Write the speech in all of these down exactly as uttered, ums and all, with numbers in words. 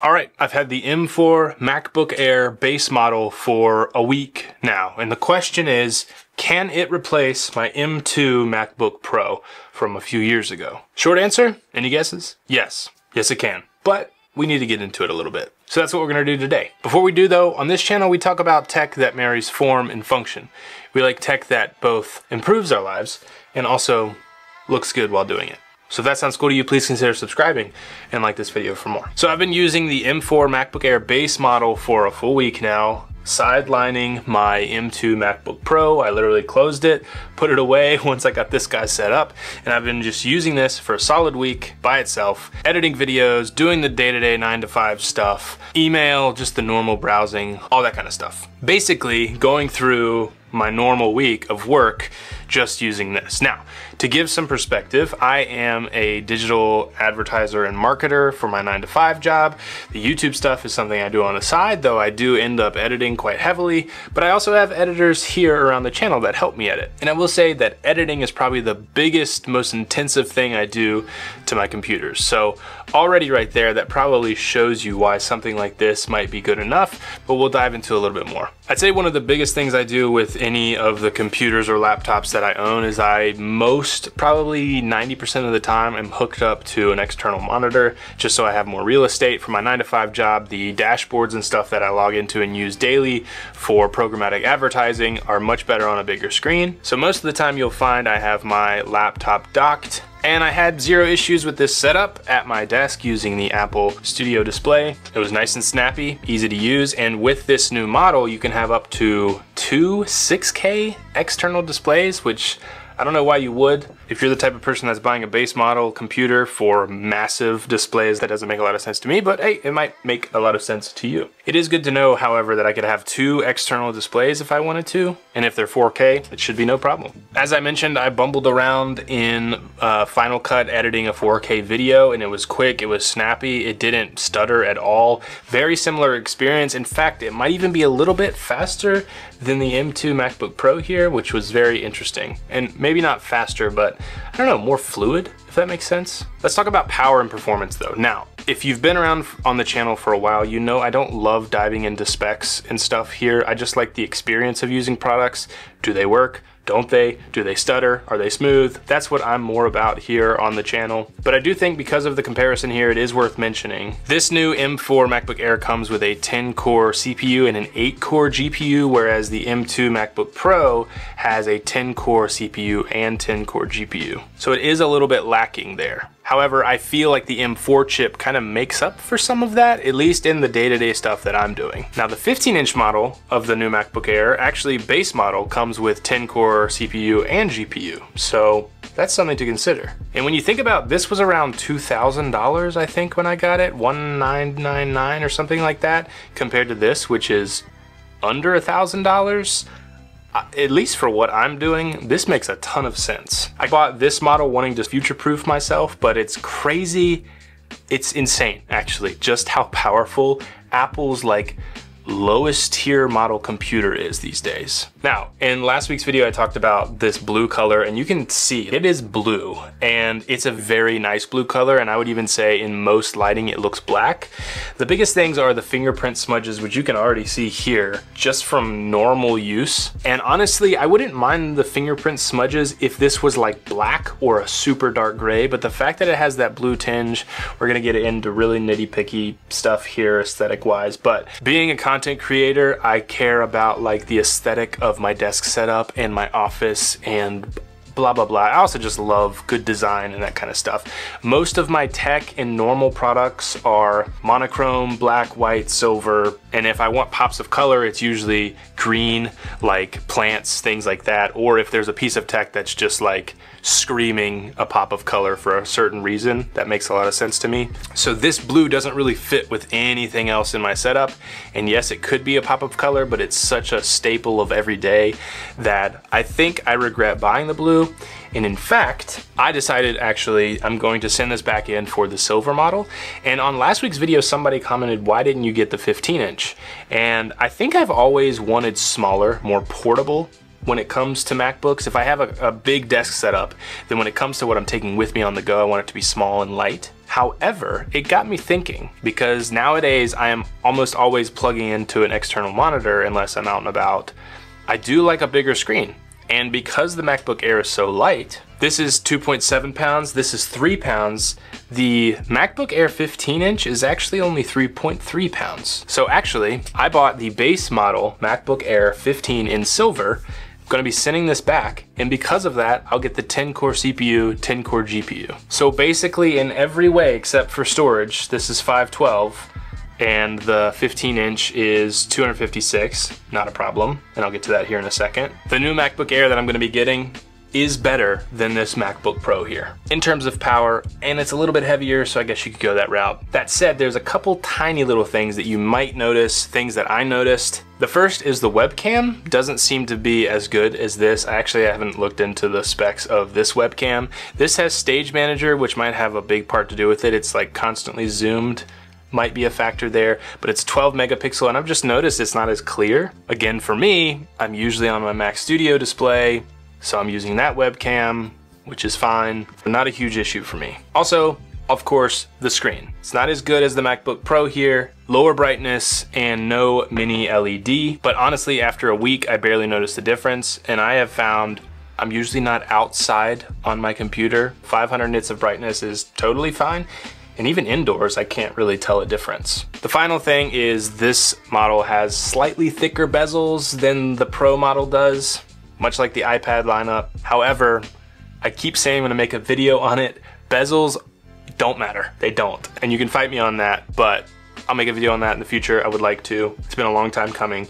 All right, I've had the M four MacBook Air base model for a week now, and the question is, can it replace my M two MacBook Pro from a few years ago? Short answer, any guesses? Yes, yes it can, but we need to get into it a little bit. So that's what we're gonna do today. Before we do though, on this channel we talk about tech that marries form and function. We like tech that both improves our lives and also looks good while doing it. So if that sounds cool to you, please consider subscribing and like this video for more. So I've been using the M four MacBook Air base model for a full week now, sidelining my M two MacBook Pro. I literally closed it, put it away once I got this guy set up, and I've been just using this for a solid week by itself, editing videos, doing the day-to-day nine to five stuff, email, just the normal browsing, all that kind of stuff. Basically going through my normal week of work just using this. Now, to give some perspective, I am a digital advertiser and marketer for my nine to five job. The YouTube stuff is something I do on the side, though I do end up editing quite heavily, but I also have editors here around the channel that help me edit. And I will say that editing is probably the biggest, most intensive thing I do to my computers. So already right there, that probably shows you why something like this might be good enough, but we'll dive into a little bit more. I'd say one of the biggest things I do with any of the computers or laptops that I own is I most, probably ninety percent of the time, I'm hooked up to an external monitor just so I have more real estate for my nine to five job. The dashboards and stuff that I log into and use daily for programmatic advertising are much better on a bigger screen. So most of the time you'll find I have my laptop docked, and I had zero issues with this setup at my desk using the Apple Studio display. It was nice and snappy, easy to use, and with this new model, you can have up to two six K external displays, which I don't know why you would. If you're the type of person that's buying a base model computer for massive displays, that doesn't make a lot of sense to me, but hey, it might make a lot of sense to you. It is good to know, however, that I could have two external displays if I wanted to, and if they're four K, it should be no problem. As I mentioned, I bumbled around in uh, Final Cut editing a four K video, and it was quick, it was snappy, it didn't stutter at all. Very similar experience. In fact, it might even be a little bit faster than the M two MacBook Pro here, which was very interesting. And maybe Maybe not faster, but I don't know, more fluid, if that makes sense. Let's talk about power and performance though. Now, if you've been around on the channel for a while, you know I don't love diving into specs and stuff here. I just like the experience of using products. Do they work? Don't they? Do they stutter? Are they smooth? That's what I'm more about here on the channel. But I do think because of the comparison here, it is worth mentioning. This new M four MacBook Air comes with a ten core C P U and an eight core G P U, whereas the M two MacBook Pro has a ten core C P U and ten core G P U. So it is a little bit lacking there. However, I feel like the M four chip kind of makes up for some of that, at least in the day-to-day stuff that I'm doing. Now, the fifteen inch model of the new MacBook Air, actually base model, comes with ten core C P U and G P U. So that's something to consider. And when you think about this was around two thousand dollars, I think, when I got it, one thousand nine hundred ninety-nine dollars or something like that, compared to this, which is under one thousand dollars. At least for what I'm doing, this makes a ton of sense. I bought this model wanting to future-proof myself, but it's crazy. It's insane, actually, just how powerful Apple's like lowest tier model computer is these days. Now, in last week's video, I talked about this blue color, and you can see it is blue, and it's a very nice blue color, and I would even say in most lighting, it looks black. The biggest things are the fingerprint smudges, which you can already see here, just from normal use. And honestly, I wouldn't mind the fingerprint smudges if this was like black or a super dark gray, but the fact that it has that blue tinge, we're gonna get into really nitty-picky stuff here aesthetic-wise, but being a content creator, I care about like the aesthetic of of my desk setup and my office and blah, blah, blah. I also just love good design and that kind of stuff. Most of my tech and normal products are monochrome, black, white, silver, and if I want pops of color, it's usually green, like plants, things like that, or if there's a piece of tech that's just like screaming a pop of color for a certain reason, that makes a lot of sense to me. So this blue doesn't really fit with anything else in my setup, and yes, it could be a pop of color, but it's such a staple of every day that I think I regret buying the blue. And in fact, I decided actually I'm going to send this back in for the silver model. And on last week's video, somebody commented, why didn't you get the fifteen inch? And I think I've always wanted smaller, more portable when it comes to MacBooks. If I have a, a big desk setup, then when it comes to what I'm taking with me on the go, I want it to be small and light. However, it got me thinking, because nowadays I am almost always plugging into an external monitor unless I'm out and about. I do like a bigger screen. And because the MacBook Air is so light, this is two point seven pounds, this is three pounds. The MacBook Air fifteen inch is actually only three point three pounds. So actually, I bought the base model MacBook Air fifteen in silver. I'm gonna be sending this back, and because of that, I'll get the ten core C P U, ten core G P U. So basically in every way except for storage, this is five twelve, and the fifteen inch is two fifty-six, not a problem, and I'll get to that here in a second. The new MacBook Air that I'm gonna be getting is better than this MacBook Pro here in terms of power, and it's a little bit heavier, so I guess you could go that route. That said, there's a couple tiny little things that you might notice, things that I noticed. The first is the webcam doesn't seem to be as good as this. I actually haven't looked into the specs of this webcam. This has Stage Manager, which might have a big part to do with it. It's like constantly zoomed. Might be a factor there, but it's twelve megapixel, and I've just noticed it's not as clear. Again, for me, I'm usually on my Mac Studio display, so I'm using that webcam, which is fine, but not a huge issue for me. Also, of course, the screen. It's not as good as the MacBook Pro here, lower brightness and no mini L E D, but honestly, after a week, I barely noticed the difference, and I have found I'm usually not outside on my computer. five hundred nits of brightness is totally fine. And even indoors, I can't really tell a difference. The final thing is this model has slightly thicker bezels than the Pro model does, much like the iPad lineup. However, I keep saying I'm gonna make a video on it, bezels don't matter, they don't. And you can fight me on that, but I'll make a video on that in the future, I would like to. It's been a long time coming.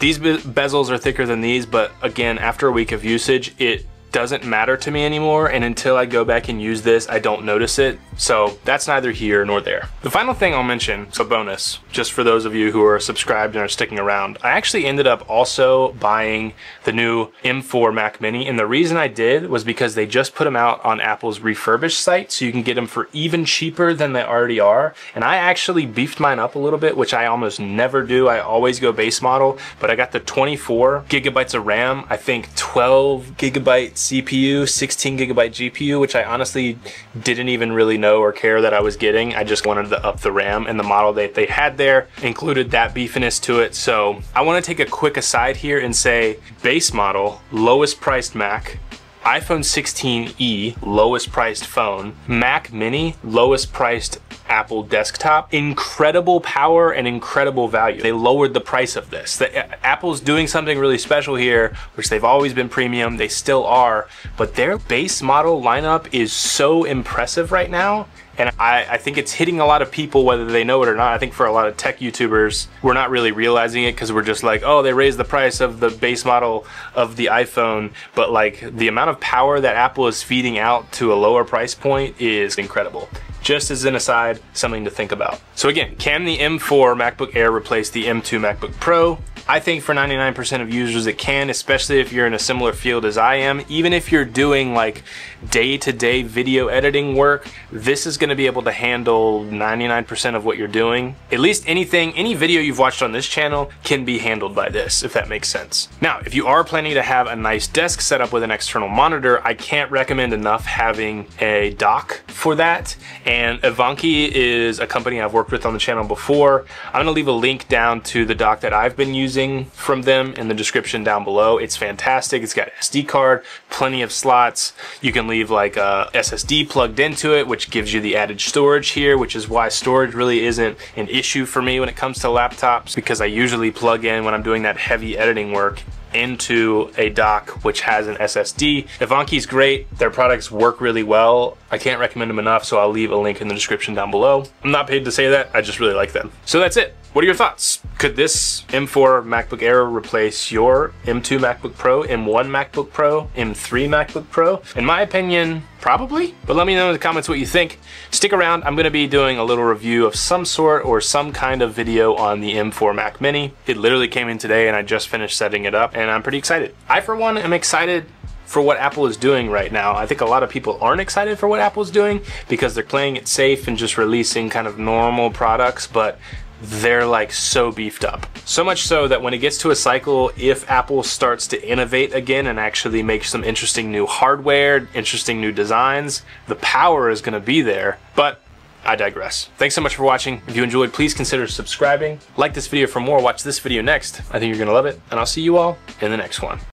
These be- bezels are thicker than these, but again, after a week of usage, it doesn't matter to me anymore, and until I go back and use this, I don't notice it. So that's neither here nor there. The final thing I'll mention, so bonus, just for those of you who are subscribed and are sticking around, I actually ended up also buying the new M four Mac mini, and the reason I did was because they just put them out on Apple's refurbished site, so you can get them for even cheaper than they already are, and I actually beefed mine up a little bit, which I almost never do. I always go base model, but I got the twenty-four gigabytes of RAM, I think twelve gigabytes C P U, sixteen gigabyte G P U, which I honestly didn't even really know or care that I was getting. I just wanted to up the RAM, and the model that they had there included that beefiness to it. So I want to take a quick aside here and say base model, lowest priced Mac, iPhone sixteen E, lowest priced phone, Mac mini, lowest priced Apple desktop, incredible power and incredible value. They lowered the price of this. The, Apple's doing something really special here, which they've always been premium, they still are, but their base model lineup is so impressive right now, and I, I think it's hitting a lot of people whether they know it or not. I think for a lot of tech YouTubers, we're not really realizing it because we're just like, oh, they raised the price of the base model of the iPhone, but like the amount of power that Apple is feeding out to a lower price point is incredible. Just as an aside, something to think about. So again, can the M four MacBook Air replace the M two MacBook Pro? I think for ninety-nine percent of users it can, especially if you're in a similar field as I am. Even if you're doing like day-to-day video editing work, this is gonna be able to handle ninety-nine percent of what you're doing. At least anything, any video you've watched on this channel can be handled by this, if that makes sense. Now, if you are planning to have a nice desk set up with an external monitor, I can't recommend enough having a dock for that. And iVANKY is a company I've worked with on the channel before. I'm gonna leave a link down to the dock that I've been using from them in the description down below. It's fantastic. It's got an S D card, plenty of slots. You can leave like a S S D plugged into it, which gives you the added storage here, which is why storage really isn't an issue for me when it comes to laptops, because I usually plug in when I'm doing that heavy editing work into a dock which has an S S D. iVANKY's great, their products work really well. I can't recommend them enough, so I'll leave a link in the description down below. I'm not paid to say that, I just really like them. So that's it. What are your thoughts? Could this M four MacBook Air replace your M two MacBook Pro, M one MacBook Pro, M three MacBook Pro? In my opinion, probably, but let me know in the comments what you think. Stick around, I'm gonna be doing a little review of some sort or some kind of video on the M four Mac mini. It literally came in today and I just finished setting it up and I'm pretty excited. I, for one, am excited for what Apple is doing right now. I think a lot of people aren't excited for what Apple's doing because they're playing it safe and just releasing kind of normal products, but they're like so beefed up. So much so that when it gets to a cycle, if Apple starts to innovate again and actually make some interesting new hardware, interesting new designs, the power is gonna be there. But I digress. Thanks so much for watching. If you enjoyed, please consider subscribing. Like this video for more. Watch this video next. I think you're gonna love it, and I'll see you all in the next one.